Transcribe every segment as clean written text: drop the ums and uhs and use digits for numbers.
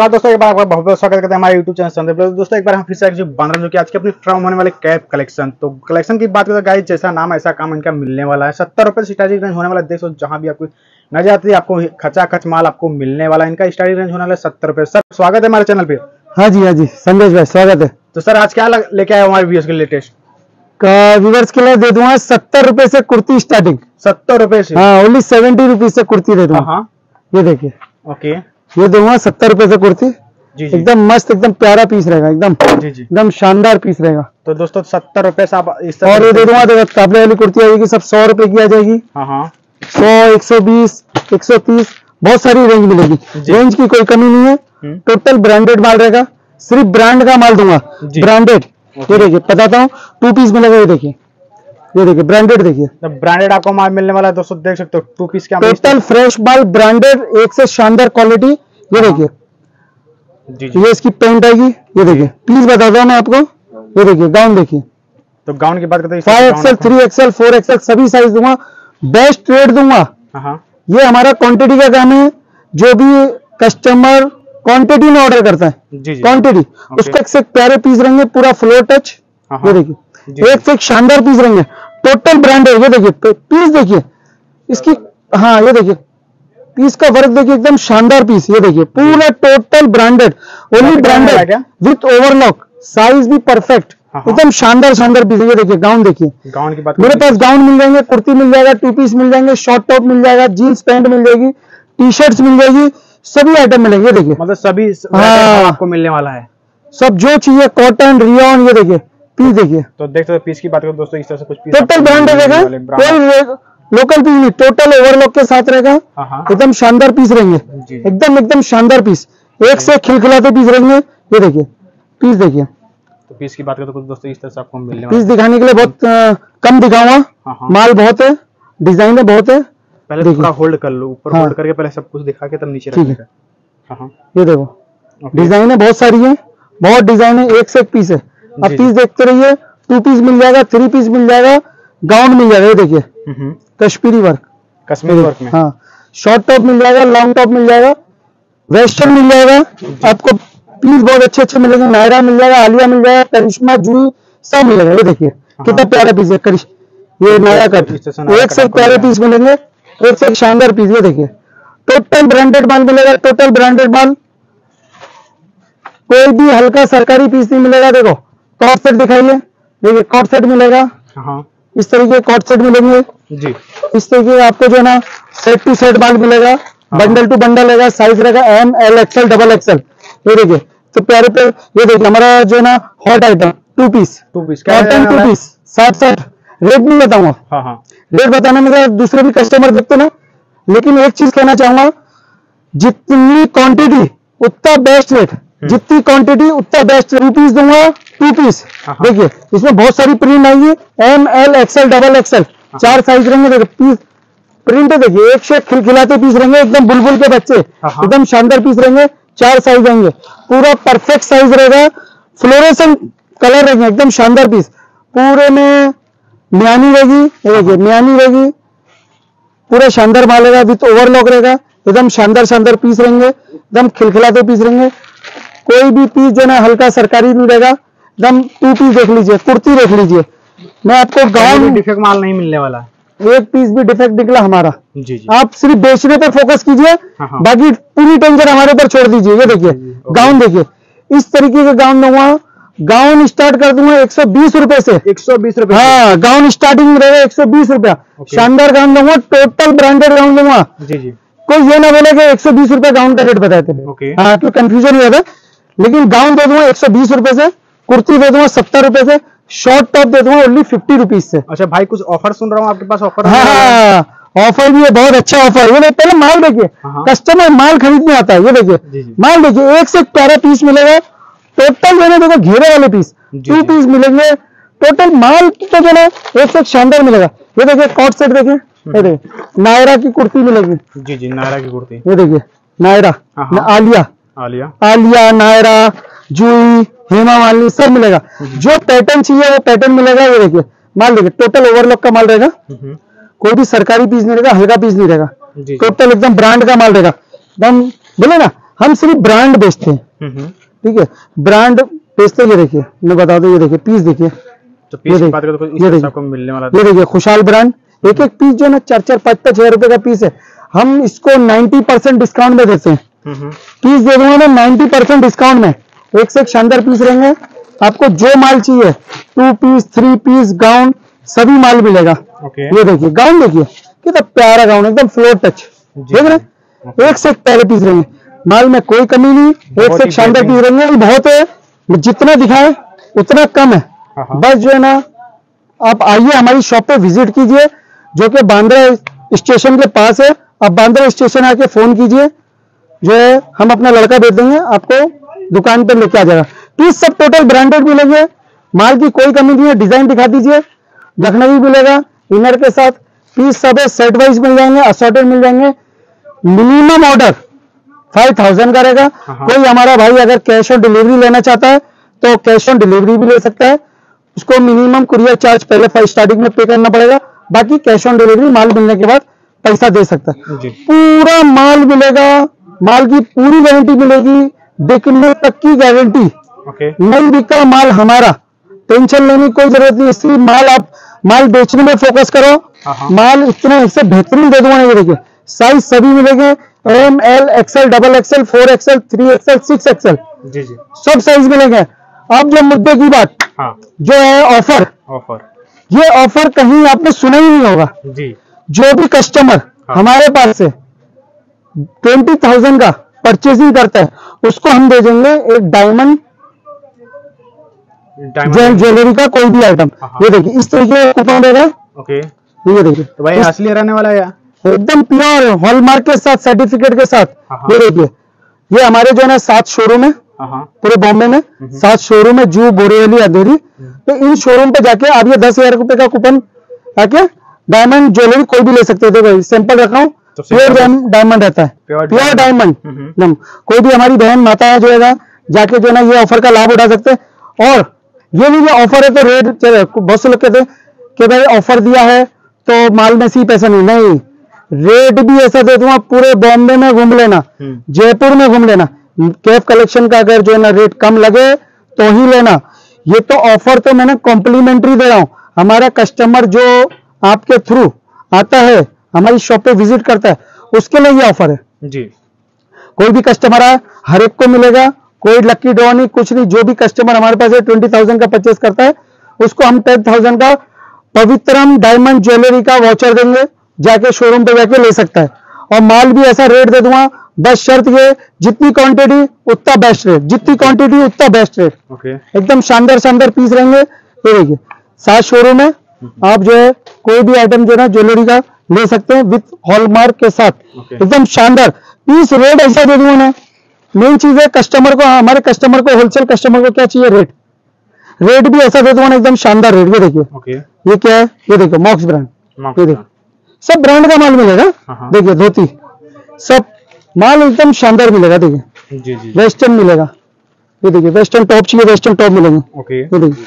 नमस्कार दोस्तों, एक बार आपका बहुत बहुत स्वागत करते हैं हमारे यूट्यूब चैनल संदर्भ। दोस्तों एक बार हम फिर से बांद्रा जो कि आज की अपनी फ्रॉम होने वाले कैफ कलेक्शन। तो कलेक्शन की बात करें तो गाइस जैसा नाम ऐसा काम इनका मिलने वाला है। 70 रुपये से स्टार्टिंग रेंज होने वाला है। देखो जहां भी आपको नजर आती है आपको खचाखच माल आपको मिलने वाला है। इनका स्टार्टिंग रेंज होने वाला है 70 रुपये। सर स्वागत है हमारे चैनल पे। हाँ जी, हाँ जी संदेश भाई स्वागत है। तो सर आज क्या लेके आए हमारे व्यूअर्स के लिए? लेटेस्ट व्यूवर्स के लिए दे दूंगा 70 रुपए से कुर्ती स्टार्टिंग। 70 रुपए से? हाँ, ओनली 70 रुपीज से कुर्ती दे दूंगा। ये देखिए ओके, ये दूंगा 70 रुपए से कुर्ती। एकदम मस्त, एकदम प्यारा पीस रहेगा, एकदम एकदम शानदार पीस रहेगा। तो दोस्तों 70 रुपए से आप इस तरह और ये दे दूंगा। देखो आपने वाली कुर्ती आएगी सब 100 रुपए की आ जाएगी। 100, 120, 130 बहुत सारी रेंज मिलेगी। रेंज की कोई कमी नहीं है, टोटल ब्रांडेड माल रहेगा। सिर्फ ब्रांड का माल दूंगा, ब्रांडेड। ये देखिए बताता हूँ, 2 पीस मिलेगा। ये देखिए ब्रांडेड, देखिए ब्रांडेड आपको माल मिलने वाला है। दोस्तों देख सकते हो 2 पीस का टोटल फ्रेश माल, ब्रांडेड, एक से शानदार क्वालिटी। ये देखिए ये इसकी पेंट आएगी। ये देखिए प्लीज बताता हूँ मैं आपको। ये देखिए गाउन, देखिए तो गाउन की बात करते हैं। 5XL, 3XL, 4XL सभी साइज दूंगा, बेस्ट रेट दूंगा। ये हमारा क्वांटिटी का काम है। जो भी कस्टमर क्वांटिटी में ऑर्डर करता है, क्वांटिटी उसका एक से प्यारे पीस रहेंगे, पूरा फ्लोर टच। ये देखिए एक से एक शानदार पीस रहेंगे, टोटल ब्रांड है। ये देखिए पीस, देखिए इसकी, हाँ ये देखिए पीस का वर्क, देखिए एकदम शानदार पीस। ये देखिए पूरा total branded, only branded with overlock, size भी परफेक्ट, एकदम शानदार शानदार पीस। ये देखिए गाउन, देखिए गाउन की बात, मेरे पास गाउन मिल जाएंगे, कुर्ती मिल जाएगा, 2 पीस मिल जाएंगे, शॉर्ट टॉप मिल जाएगा, जीन्स पैंट मिल जाएगी, टी शर्ट मिल जाएगी, सभी आइटम मिलेंगे। देखिए मतलब सभी आपको मिलने वाला है, सब जो चाहिए, कॉटन, रियॉन। ये देखिए पीस, देखिए तो देखते हो पीस की बात करो दोस्तों। इस तरह से कुछ पीस टोटल ब्रांड रहेगा, लोकल पीस नहीं, टोटल ओवरलॉक के साथ रहेगा। एकदम शानदार पीस रहेंगे, एकदम शानदार पीस, एक से खिलखिलाते पीस रहेंगे। ये देखिए पीस, देखिए तो पीस की बात करो तो दोस्तों इस तरह से आपको मिलने वाला। पीस दिखाने के लिए बहुत कम दिखाऊंगा, माल बहुत है, डिजाइन बहुत है। पहले थोड़ा होल्ड कर लो ऊपर, होल्ड करके पहले सब कुछ दिखा के तब नीचे रखेगा। ये देखो डिजाइन है, बहुत सारी है, बहुत डिजाइन है, एक से एक पीस है। अब पीस देखते रहिए, 2 पीस मिल जाएगा, 3 पीस मिल जाएगा, गाउन मिल जाएगा। ये देखिए कश्मीरी वर्क, कश्मीरी वर्क में, हाँ शॉर्ट टॉप मिल जाएगा, लॉन्ग टॉप मिल जाएगा, वेस्टर्न मिल जाएगा। आपको पीस बहुत अच्छे अच्छे मिलेंगे, नायरा मिल जाएगा, आलिया मिल जाएगा, करिश्मा, जूही सब मिलेगा। ये देखिए कितना प्यारा पीस है, ये नायरा का, एक से प्यारे पीस मिलेंगे, एक से शानदार पीस। ये देखिए टोटल ब्रांडेड माल मिलेगा, टोटल ब्रांडेड माल, कोई भी हल्का सरकारी पीस नहीं मिलेगा। देखो कॉट सेट दिखाइए, देखिए कॉट सेट मिलेगा, इस तरीके कॉट सेट मिलेंगे जी। इस तरीके आपको जो है ना सेट टू सेट माल मिलेगा, बंडल टू बंडल रहेगा, साइज रहेगा M, L, XL, XXL। ये देखिए तो प्यारे पे, ये देखिए हमारा जो है ना hot item 2 piece cotton 2 piece 60। Rate नहीं बताऊंगा, रेट बताने में दूसरे भी कस्टमर देखते ना, लेकिन एक चीज कहना चाहूंगा, जितनी क्वांटिटी उतना बेस्ट रेट, जितनी क्वांटिटी उतना बेस्ट। 2 पीस दूंगा, 2 पीस देखिए, इसमें बहुत सारी प्रिंट आएगी, M, L, XL, XXL चार साइज रहेंगे। देखिए पीस प्रिंट देखिए, एक से खिलखिलाते पीस रहेंगे, एकदम बुलबुल के बच्चे, एकदम शानदार पीस रहेंगे, 4 साइज रहेंगे, पूरा परफेक्ट साइज रहेगा, फ्लोरेसेंट कलर रहेंगे, एकदम शानदार पीस। पूरे में मियानी रहेगी, देखिए मियानी रहेगी, पूरा शानदार माल रहेगा, विथ ओवरलॉक रहेगा, एकदम शानदार शानदार पीस रहेंगे, एकदम खिलखिलाते पीस रहेंगे। कोई भी पीस जो ना हल्का सरकारी नहीं रहेगा, एकदम 2 पीस देख लीजिए, कुर्ती देख लीजिए। मैं आपको गाउन डिफेक्ट माल नहीं मिलने वाला, 1 पीस भी डिफेक्ट निकला हमारा। आप सिर्फ बेचने पर फोकस कीजिए, बाकी पूरी टेंशन हमारे ऊपर छोड़ दीजिए। ये देखिए गाउन, देखिए इस तरीके का गाउन दूंगा, गाउन स्टार्ट कर दूंगा 120 रुपए से। 120 रुपए? हाँ गाउन स्टार्टिंग रहेगा 120 रुपया। शानदार गाउन दूंगा, टोटल ब्रांडेड गाउन दूंगा। कोई ये ना बोले कि 120 रुपए गाउन का रेट बताए थे, हाँ तो कंफ्यूजन ही होता है। लेकिन गाउन दे दूंगा 120 रुपए से, कुर्ती दे दूंगा 70 रुपए से, शॉर्ट टॉप दे दूंगा ओनली 50 रुपीज से। अच्छा भाई कुछ ऑफर सुन रहा हूँ आपके पास, ऑफर? हाँ ऑफर भी है, बहुत अच्छा ऑफर। ये पहले माल देखिए, कस्टमर माल खरीदने आता है। ये देखिए माल देखिए, एक से 12 पीस मिलेगा टोटल। मैंने देखो घेरे वाले पीस 2 पीस मिलेंगे, टोटल माल तो जो है एक से शानदार मिलेगा। ये देखिए कॉट सेट, देखिए नायरा की कुर्ती मिलेगी जी, नायरा की कुर्ती। ये देखिए नायरा, आलिया, नायरा, जूही, हेमा मालिनी सब मिलेगा, जो पैटर्न चाहिए वो पैटर्न मिलेगा। ये देखिए माल देखिए, टोटल ओवरलॉक का माल रहेगा, कोई भी सरकारी पीस नहीं रहेगा, हल्का पीस नहीं रहेगा, टोटल एकदम ब्रांड का माल रहेगा। एकदम बोले ना हम सिर्फ ब्रांड बेचते हैं, ठीक है। ब्रांड बेचते ये देखिए, मैं बता दूं, ये देखिए पीस देखिए, तो पीस की बात करें तो ये देखिए आपको मिलने वाला है, ये देखिए खुशहाल ब्रांड, एक एक पीस जो ना 4-4, 5-5, 6 रुपए का पीस है। हम इसको 90% डिस्काउंट में देते हैं, पीस दे दूंगा ना 90% डिस्काउंट में। एक से एक शानदार पीस रहेंगे, आपको जो माल चाहिए 2 पीस 3 पीस गाउन सभी माल मिलेगा। ये देखिए गाउन देखिए कितना प्यारा गाउन, एकदम फ्लोर टच, देख रहे हैं। एक से एक प्यारे पीस रहेंगे, माल में कोई कमी नहीं, एक से एक शानदार पीस रहेंगे। बहुत है, जितना दिखाए उतना कम है, बस जो है ना आप आइए हमारी शॉप पे विजिट कीजिए जो कि बांद्रा स्टेशन के पास है। आप बांद्रा स्टेशन आके फोन कीजिए, जो है हम अपना लड़का भेज देंगे, आपको दुकान पर लेके आ जाएगा। पीस सब टोटल ब्रांडेड मिलेंगे, माल की कोई कमी नहीं है। डिजाइन दिखा दीजिए, लखनवी मिलेगा इनर के साथ, पीस सब सेट वाइज मिल जाएंगे, असॉर्टेड मिल जाएंगे। मिनिमम ऑर्डर 5000 का रहेगा। कोई हमारा भाई अगर कैश ऑन डिलीवरी लेना चाहता है तो कैश ऑन डिलीवरी भी ले सकता है, उसको मिनिमम कुरियर चार्ज पहले स्टार्टिंग में पे करना पड़ेगा, बाकी कैश ऑन डिलीवरी माल मिलने के बाद पैसा दे सकता है। पूरा माल मिलेगा, माल की पूरी गारंटी मिलेगी, बिकने तक की गारंटी। नहीं बिका माल हमारा, टेंशन लेने की कोई जरूरत नहीं। इसलिए माल बेचने में फोकस करो, माल इतना इससे बेहतरीन दे दूंगा। ये देखिए साइज सभी मिलेंगे, M, L, XL, XXL, 4XL, 3XL, 6XL, सब साइज मिलेंगे। अब जो मुद्दे की बात जो है ऑफर, ये ऑफर कहीं आपने सुना ही नहीं होगा जी। जो भी कस्टमर हमारे पास से 20,000 का परचेसिंग करता है, उसको हम दे देंगे एक डायमंड ज्वेलरी का कोई भी आइटम। ये देखिए इस तरीके का कूपन रहेगा। ये देखिए तो भाई असली रहने वाला है, एकदम प्योर हॉलमार्क के साथ, सर्टिफिकेट के साथ। ये देखिए ये हमारे जो है ना 7 शोरूम है पूरे बॉम्बे में, 7 शोरूम है, जू, बोरीवली, अंधेरी। तो इन शोरूम पे जाके आप ये 10,000 रुपए का कूपन आके डायमंड ज्वेलरी कोई भी ले सकते हो। देखो सैंपल रखा हूँ, प्योर डायमंड रहता है, प्योर डायमंड। कोई भी हमारी बहन माता है जो है जाके जो है ना ये ऑफर का लाभ उठा सकते हैं। और ये भी जो ऑफर है तो रेट, बहुत से लोग कहते हैं कि भाई ऑफर दिया है तो माल में से ही पैसा नहीं, रेट भी ऐसा दे दूंगा। पूरे बॉम्बे में घूम लेना, जयपुर में घूम लेना, कैफ कलेक्शन का अगर जो है ना रेट कम लगे तो ही लेना। ये तो ऑफर तो मैंने कॉम्प्लीमेंट्री दे रहा हूँ। हमारा कस्टमर जो आपके थ्रू आता है, हमारी शॉप पे विजिट करता है, उसके लिए ये ऑफर है जी। कोई भी कस्टमर आए हर एक को मिलेगा, कोई लकी ड्रॉ नहीं, कुछ नहीं। जो भी कस्टमर हमारे पास है 20,000 का परचेस करता है, उसको हम 10,000 का पवित्रम डायमंड ज्वेलरी का वाउचर देंगे, जाके शोरूम पे जाके ले सकता है। और माल भी ऐसा रेट दे दूंगा, बस शर्त ये जितनी क्वांटिटी उतना बेस्ट रेट, जितनी क्वांटिटी उतना बेस्ट रेट। एकदम शानदार शानदार पीस रहेंगे। ये देखिए 7 शोरूम है, आप जो है कोई भी आइटम जो है ना ज्वेलरी का ले सकते हैं विथ हॉलमार्क के साथ, एकदम शानदार पीस। रेट ऐसा दे दूंगा ना, मेन चीज है कस्टमर को, हमारे कस्टमर को, होलसेल कस्टमर को क्या चाहिए, रेट भी ऐसा दे दूंगा ना एकदम शानदार रेट। ये देखिए ये क्या है, ये देखिए मॉक्स ब्रांड, ये देखिए सब ब्रांड का माल मिलेगा। देखिए धोती, सब माल एकदम शानदार मिलेगा। देखिए वेस्टर्न मिलेगा, ये देखिए वेस्टर्न टॉप चाहिए वेस्टर्न टॉप मिलेंगे। ये देखिए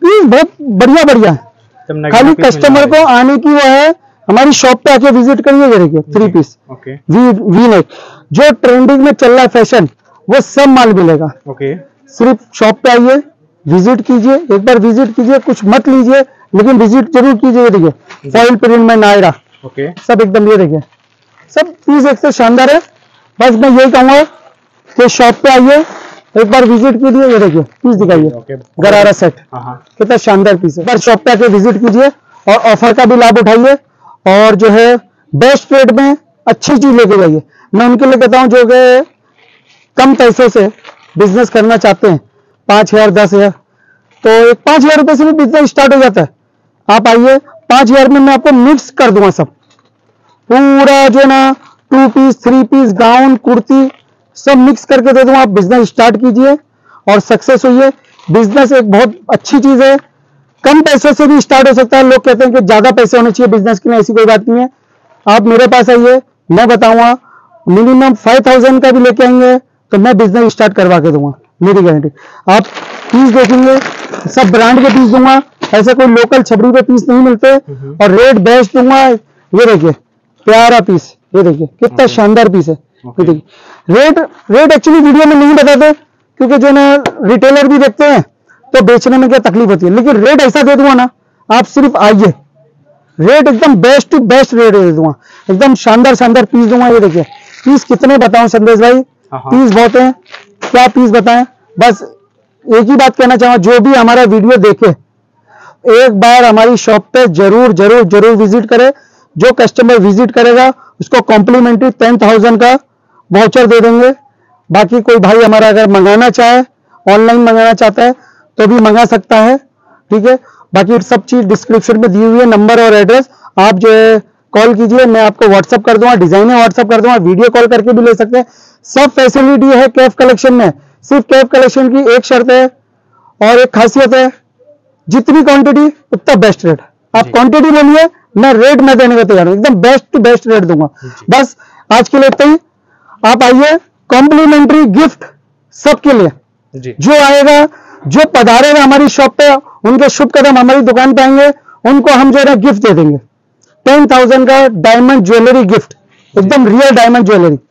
प्लीज बहुत बढ़िया बढ़िया है, खाली कस्टमर को आने की वो है। हमारी शॉप पे आके विजिट करिए। ये देखिए 3 पीस वी नेक, जो ट्रेंडिंग में चल रहा है फैशन, वो सब माल मिलेगा। सिर्फ शॉप पे आइए, विजिट कीजिए, एक बार विजिट कीजिए, कुछ मत लीजिए लेकिन विजिट जरूर कीजिए। ये देखिए फॉइल प्रिंट में नायरा सब एकदम, ये देखिए सब चीज एक से शानदार है। बस मैं यही कहूंगा कि शॉप पे आइए, एक बार विजिट कीजिए। ये देखिए पीस दिखाइए, गरारा सेट कितना शानदार पीस है। एक बार शॉप पे आके विजिट कीजिए और ऑफर का भी लाभ उठाइए, और जो है बेस्ट रेट में अच्छी चीज लेके जाइए। मैं उनके लिए कहता हूँ जो कि कम पैसों से बिजनेस करना चाहते हैं, 5,000, 10,000, तो एक 5,000 रुपए से भी बिजनेस स्टार्ट हो जाता है। आप आइए, 5,000 में मैं आपको मिक्स कर दूंगा सब पूरा जो ना 2 पीस 3 पीस गाउन कुर्ती सब मिक्स करके दे दूंगा। आप बिजनेस स्टार्ट कीजिए और सक्सेस होइए। बिजनेस एक बहुत अच्छी चीज है, कम पैसों से भी स्टार्ट हो सकता है। लोग कहते हैं कि ज्यादा पैसे होने चाहिए बिजनेस के लिए, ऐसी कोई बात नहीं है। आप मेरे पास आइए, मैं बताऊंगा। मिनिमम 5,000 का भी लेके आएंगे तो मैं बिजनेस स्टार्ट करवा के दूंगा, मेरी गारंटी। आप पीस देखेंगे सब ब्रांड के पीस दूंगा, ऐसा कोई लोकल छपड़ी पे पीस नहीं मिलते, और रेट बेस्ट दूंगा। ये देखिए प्यारा पीस, ये देखिए कितना शानदार पीस है। ये देखिए रेट एक्चुअली वीडियो में नहीं बताते क्योंकि जो ना रिटेलर भी देखते हैं तो बेचने में क्या तकलीफ होती है, लेकिन रेट ऐसा दे दूंगा ना, आप सिर्फ आइए, रेट एकदम बेस्ट टू बेस्ट रेट दे दूंगा, एकदम शानदार शानदार पीस दूंगा। ये देखिए पीस कितने बताऊं संदेश भाई, पीस बहुत हैं, क्या पीस बताएं। बस एक ही बात कहना चाहूंगा, जो भी हमारा वीडियो देखे एक बार हमारी शॉप पे जरूर जरूर जरूर विजिट करे। जो कस्टमर विजिट करेगा उसको कॉम्प्लीमेंट्री 10,000 का वाउचर दे देंगे। बाकी कोई भाई हमारा अगर मंगाना चाहे, ऑनलाइन मंगाना चाहता है तो भी मंगा सकता है, ठीक है। बाकी सब चीज डिस्क्रिप्शन में दी हुई है, नंबर और एड्रेस, आप जो है कॉल कीजिए, मैं आपको व्हाट्सअप कर दूंगा, डिजाइने व्हाट्सअप कर दूंगा, वीडियो कॉल करके भी ले सकते हैं। सब फैसिलिटी है कैफ कलेक्शन में। सिर्फ कैफ कलेक्शन की एक शर्त है और एक खासियत है, जितनी क्वांटिटी उतना बेस्ट रेट। आप क्वांटिटी बोलिए, मैं रेट में देने को तैयार हूँ, एकदम बेस्ट टू बेस्ट रेट दूंगा। बस आज के लिए इतना ही। आप आइए, कॉम्प्लीमेंट्री गिफ्ट सबके लिए, जो आएगा जो पधारेगा हमारी शॉप पे, उनके शुभ कदम हमारी दुकान पे आएंगे, उनको हम जो है गिफ्ट दे देंगे 10,000 का डायमंड ज्वेलरी गिफ्ट, एकदम रियल डायमंड ज्वेलरी।